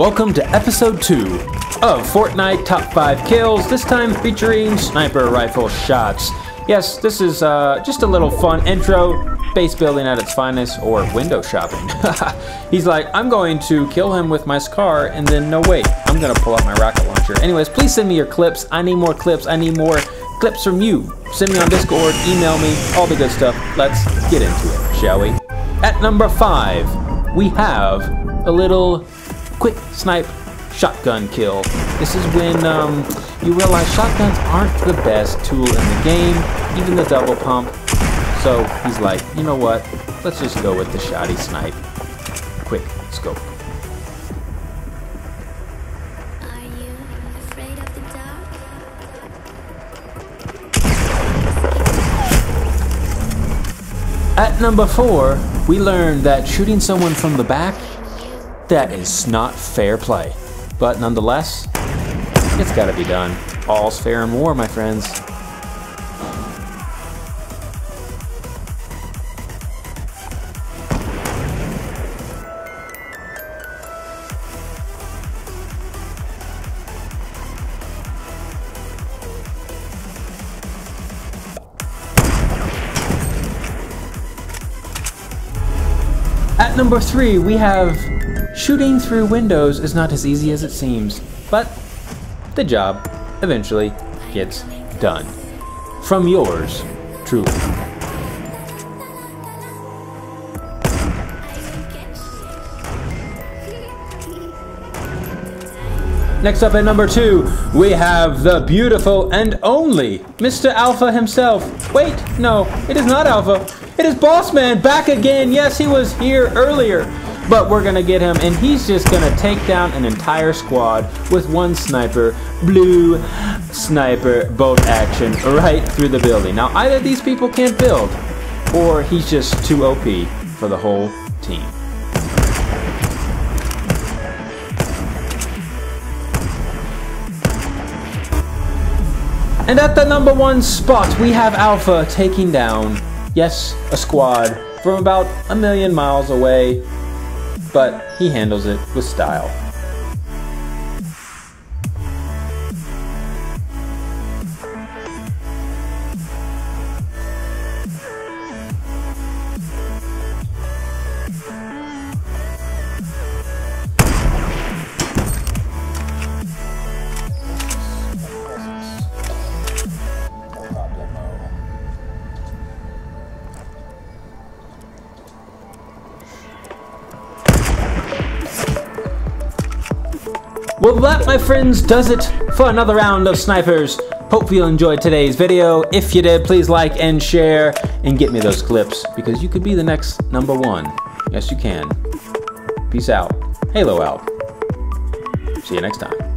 Welcome to episode 2 of Fortnite Top 5 Kills, this time featuring sniper rifle shots. Yes, this is just a little fun intro, base building at its finest, or window shopping. He's like, I'm going to kill him with my SCAR, and then no wait, I'm gonna pull out my rocket launcher. Anyways, please send me your clips. I need more clips. I need more clips from you. Send me on Discord, email me, all the good stuff. Let's get into it, shall we? At number 5, we have a little quick snipe shotgun kill. This is when you realize shotguns aren't the best tool in the game, even the double pump. So he's like, you know what? Let's just go with the shoddy snipe. Quick scope. Are you afraid of the dark? At number 4, we learned that shooting someone from the back, that is not fair play, but nonetheless, it's gotta be done. All's fair in war, my friends. At number 3, we have shooting through windows is not as easy as it seems, but the job eventually gets done. From yours truly. Next up at number 2, we have the beautiful and only Mr. Alpha himself. Wait, no, it is not Alpha. It is Bossman back again. Yes, he was here earlier. But we're gonna get him, and he's just gonna take down an entire squad with one sniper, blue sniper, bolt action, right through the building. Now, either these people can't build, or he's just too OP for the whole team. And at the number 1 spot, we have Alpha taking down, yes, a squad from about a million miles away. But he handles it with style. Well, that, my friends, does it for another round of snipers. Hope you enjoyed today's video. If you did, please like and share and get me those clips because you could be the next number 1. Yes, you can. Peace out. Halo out. See you next time.